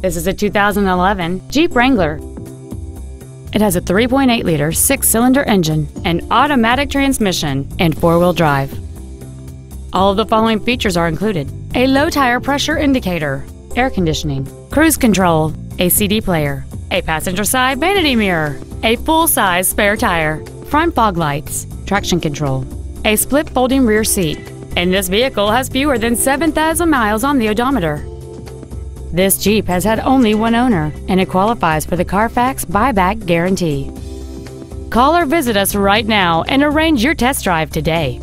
This is a 2011 Jeep Wrangler. It has a 3.8-liter six-cylinder engine, an automatic transmission, and four-wheel drive. All of the following features are included: a low tire pressure indicator, air conditioning, cruise control, a CD player, a passenger side vanity mirror, a full-size spare tire, front fog lights, traction control, a split folding rear seat, and this vehicle has fewer than 7,000 miles on the odometer. This Jeep has had only one owner, and it qualifies for the Carfax buyback guarantee. Call or visit us right now and arrange your test drive today.